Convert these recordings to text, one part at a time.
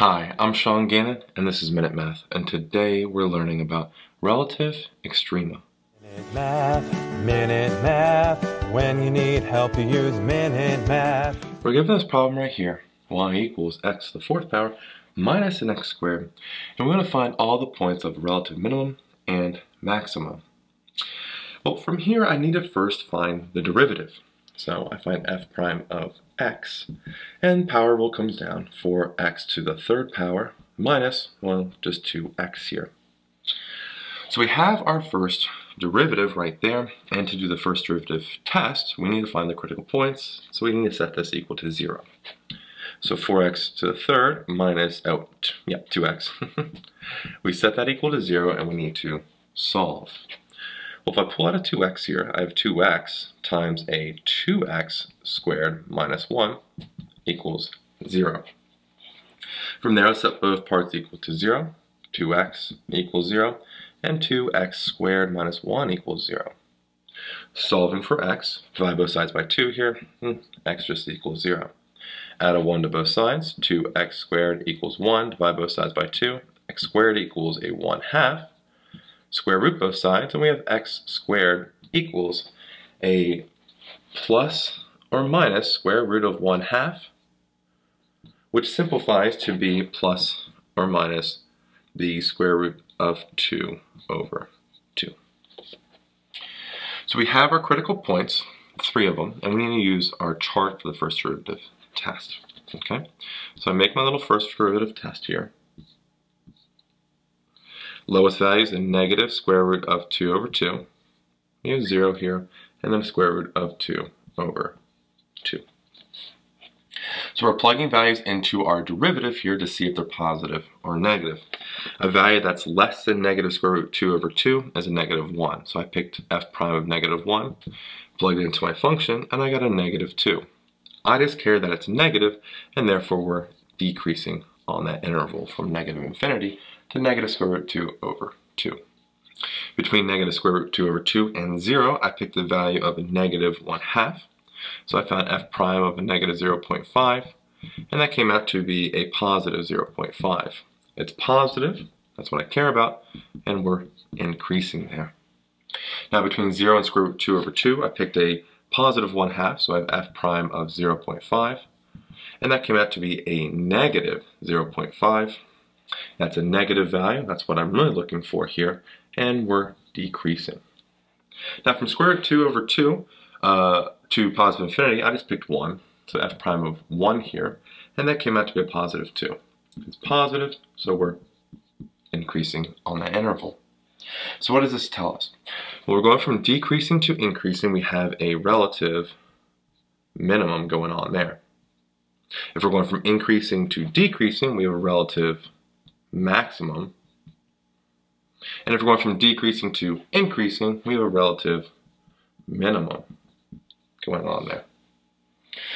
Hi, I'm Sean Gannon, and this is Minute Math, and today we're learning about relative extrema. Minute Math, when you need help you use Minute Math. We're given this problem right here, y = x⁴ minus an x squared, and we're going to find all the points of relative minimum and maximum. Well, from here I need to first find the derivative. So I find f prime of x, and power rule comes down for x³ minus, well, just 2x here. So we have our first derivative right there, and to do the first derivative test, we need to find the critical points, so we need to set this equal to 0. So 4x³ minus, 2x. We set that equal to 0, and we need to solve. Well, if I pull out a 2x here, I have 2x times a 2x² minus 1 equals 0. From there, I set both parts equal to 0. 2x equals 0, and 2x² minus 1 equals 0. Solving for x, divide both sides by 2 here, x just equals 0. Add a 1 to both sides, 2x² equals 1, divide both sides by 2, x² equals a 1/2. Square root both sides, and we have x² equals a plus or minus square root of 1/2, which simplifies to be plus or minus the square root of 2/2. So we have our critical points, 3 of them, and we need to use our chart for the first derivative test. Okay, so I make my little first derivative test here. Lowest value is a negative square root of 2/2. We have 0 here, and then square root of 2/2. So we're plugging values into our derivative here to see if they're positive or negative. A value that's less than negative square root 2/2 is a negative 1. So I picked f prime of negative 1, plugged it into my function, and I got a negative 2. I just care that it's negative, and therefore we're decreasing on that interval from negative infinity to negative square root 2/2. Between negative square root 2/2 and 0, I picked the value of a negative 1/2. So I found f prime of a negative 0.5, and that came out to be a positive 0.5. It's positive, that's what I care about, and we're increasing there. Now between 0 and square root 2/2, I picked a positive 1/2, so I have f prime of 0.5, and that came out to be a negative 0.5. That's a negative value, that's what I'm really looking for here, and we're decreasing. Now from square root 2/2 to positive infinity, I just picked 1, so f prime of 1 here, and that came out to be a positive 2. It's positive, so we're increasing on that interval. So what does this tell us? Well, we're going from decreasing to increasing, we have a relative minimum going on there. If we're going from increasing to decreasing, we have a relative maximum. And if we're going from decreasing to increasing, we have a relative minimum going on there.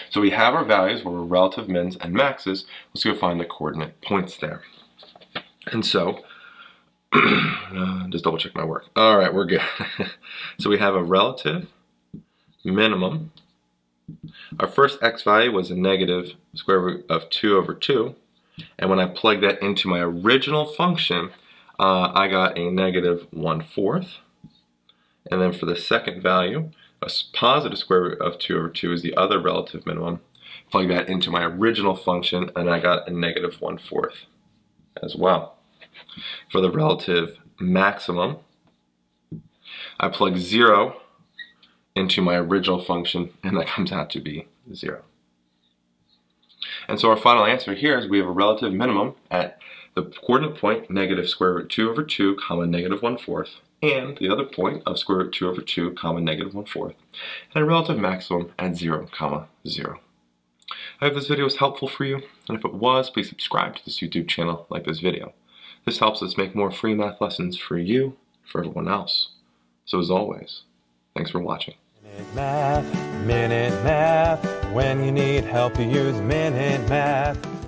So we have our values where we're relative mins and maxes. Let's go find the coordinate points there. And so, just double check my work. All right, we're good. So we have a relative minimum. Our first x value was a negative square root of 2/2, and when I plugged that into my original function, I got a negative 1/4. And then for the second value, a positive square root of 2/2 is the other relative minimum. Plug that into my original function, and I got a negative 1/4 as well. For the relative maximum, I plug 0 into my original function, and that comes out to be 0. And so our final answer here is we have a relative minimum at the coordinate point negative square root 2/2 comma negative 1/4, and the other point of square root 2/2 comma negative 1/4, and a relative maximum at 0,0. I hope this video was helpful for you, and if it was, please subscribe to this YouTube channel, like this video. This helps us make more free math lessons for you, for everyone else. So as always, thanks for watching. Minute Math, when you need help you use Minute Math.